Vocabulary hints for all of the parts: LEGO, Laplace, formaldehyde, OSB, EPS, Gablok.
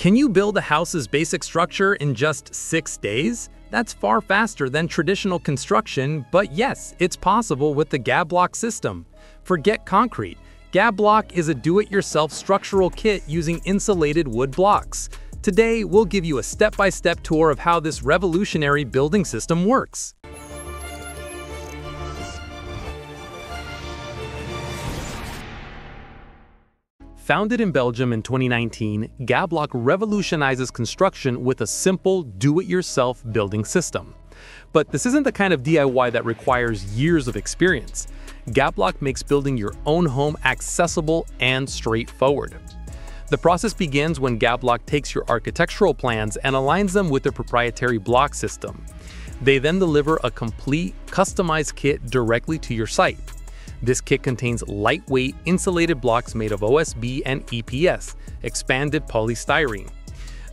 Can you build a house's basic structure in just 6 days? That's far faster than traditional construction, but yes, it's possible with the Gablok system. Forget concrete. Gablok is a do-it-yourself structural kit using insulated wood blocks. Today, we'll give you a step-by-step tour of how this revolutionary building system works. Founded in Belgium in 2019, Gablok revolutionizes construction with a simple, do-it-yourself building system. But this isn't the kind of DIY that requires years of experience. Gablok makes building your own home accessible and straightforward. The process begins when Gablok takes your architectural plans and aligns them with their proprietary block system. They then deliver a complete, customized kit directly to your site. This kit contains lightweight, insulated blocks made of OSB and EPS, expanded polystyrene.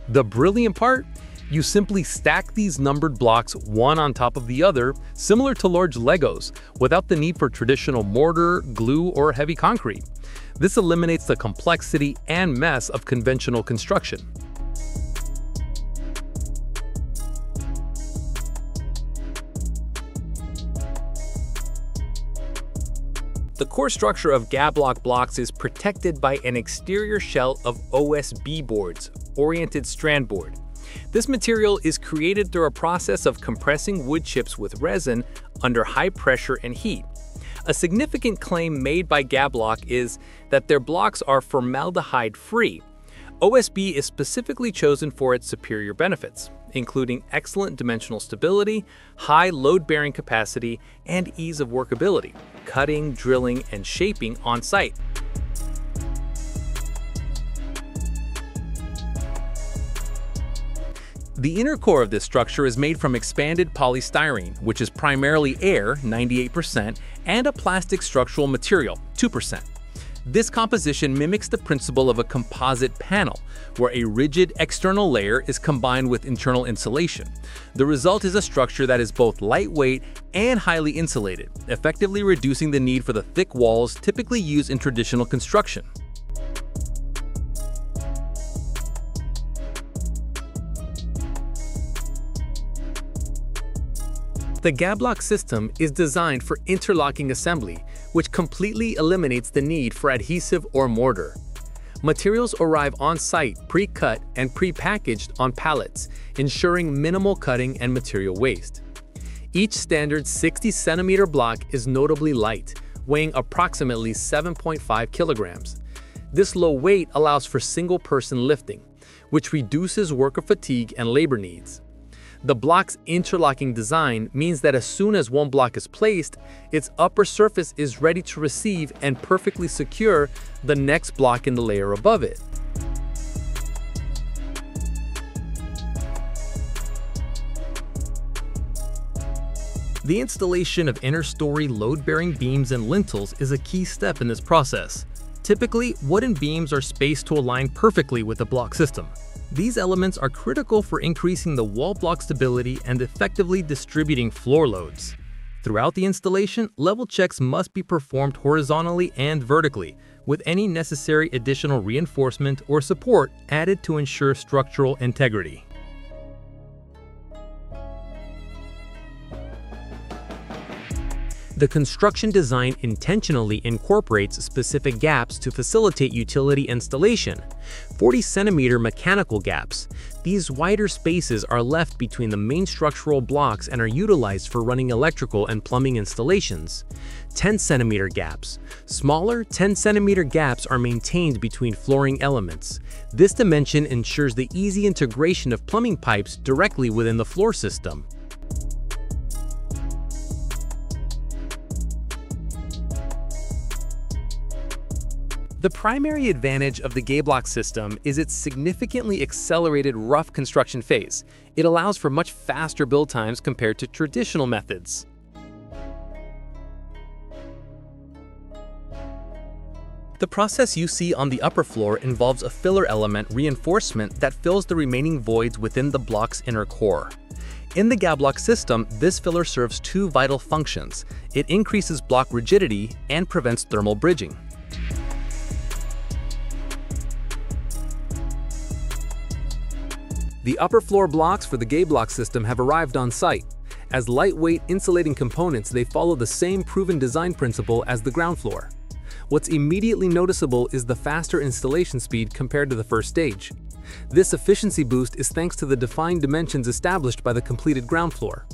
The brilliant part? You simply stack these numbered blocks one on top of the other, similar to large Legos, without the need for traditional mortar, glue, or heavy concrete. This eliminates the complexity and mess of conventional construction. The core structure of Gablok blocks is protected by an exterior shell of OSB boards, oriented strand board. This material is created through a process of compressing wood chips with resin under high pressure and heat. A significant claim made by Gablok is that their blocks are formaldehyde-free. OSB is specifically chosen for its superior benefits, including excellent dimensional stability, high load-bearing capacity, and ease of workability, cutting, drilling, and shaping on site. The inner core of this structure is made from expanded polystyrene, which is primarily air, 98%, and a plastic structural material, 2%. This composition mimics the principle of a composite panel, where a rigid external layer is combined with internal insulation. The result is a structure that is both lightweight and highly insulated, effectively reducing the need for the thick walls typically used in traditional construction. The Gablok system is designed for interlocking assembly, which completely eliminates the need for adhesive or mortar. Materials arrive on-site pre-cut and pre-packaged on pallets, ensuring minimal cutting and material waste. Each standard 60-centimeter block is notably light, weighing approximately 7.5 kilograms. This low weight allows for single-person lifting, which reduces worker fatigue and labor needs. The block's interlocking design means that as soon as one block is placed, its upper surface is ready to receive and perfectly secure the next block in the layer above it. The installation of inner-story load-bearing beams and lintels is a key step in this process. Typically, wooden beams are spaced to align perfectly with the block system. These elements are critical for increasing the wall block stability and effectively distributing floor loads. Throughout the installation, level checks must be performed horizontally and vertically, with any necessary additional reinforcement or support added to ensure structural integrity. The construction design intentionally incorporates specific gaps to facilitate utility installation. 40-centimeter mechanical gaps. These wider spaces are left between the main structural blocks and are utilized for running electrical and plumbing installations. 10-centimeter gaps. Smaller 10-centimeter gaps are maintained between flooring elements. This dimension ensures the easy integration of plumbing pipes directly within the floor system. The primary advantage of the Gablok system is its significantly accelerated rough construction phase. It allows for much faster build times compared to traditional methods. The process you see on the upper floor involves a filler element reinforcement that fills the remaining voids within the block's inner core. In the Gablok system, this filler serves two vital functions. It increases block rigidity and prevents thermal bridging. The upper floor blocks for the Gablok system have arrived on site. As lightweight insulating components, they follow the same proven design principle as the ground floor. What's immediately noticeable is the faster installation speed compared to the first stage. This efficiency boost is thanks to the defined dimensions established by the completed ground floor.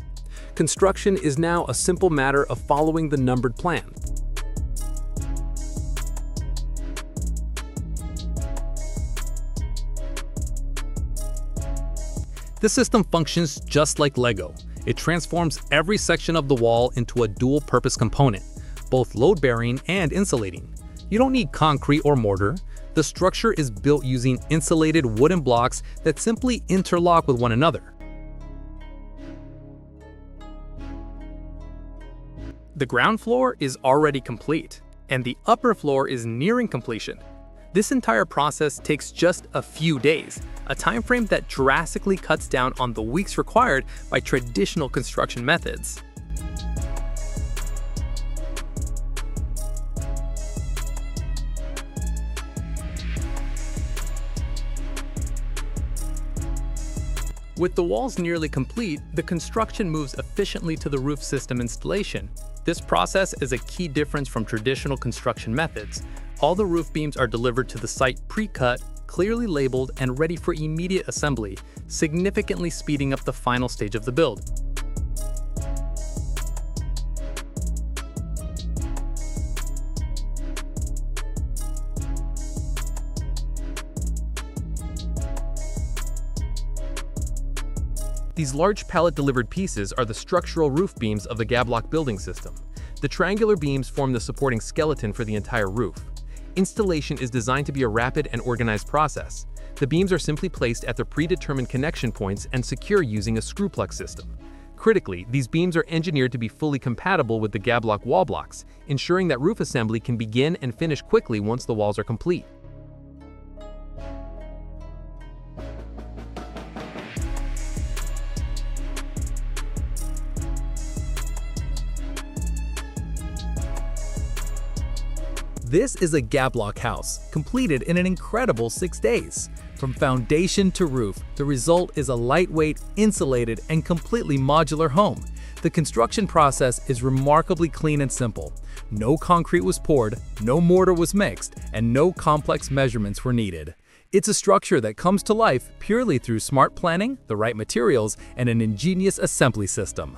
Construction is now a simple matter of following the numbered plan. This system functions just like LEGO. It transforms every section of the wall into a dual-purpose component, both load-bearing and insulating. You don't need concrete or mortar. The structure is built using insulated wooden blocks that simply interlock with one another. The ground floor is already complete, and the upper floor is nearing completion. This entire process takes just a few days, a time frame that drastically cuts down on the weeks required by traditional construction methods. With the walls nearly complete, the construction moves efficiently to the roof system installation. This process is a key difference from traditional construction methods. All the roof beams are delivered to the site pre-cut, clearly labeled, and ready for immediate assembly, significantly speeding up the final stage of the build. These large pallet-delivered pieces are the structural roof beams of the Gablok building system. The triangular beams form the supporting skeleton for the entire roof. Installation is designed to be a rapid and organized process. The beams are simply placed at their predetermined connection points and secure using a screw plug system. Critically, these beams are engineered to be fully compatible with the Gablok wall blocks, ensuring that roof assembly can begin and finish quickly once the walls are complete. This is a Gablok house, completed in an incredible 6 days. From foundation to roof, the result is a lightweight, insulated, and completely modular home. The construction process is remarkably clean and simple. No concrete was poured, no mortar was mixed, and no complex measurements were needed. It's a structure that comes to life purely through smart planning, the right materials, and an ingenious assembly system.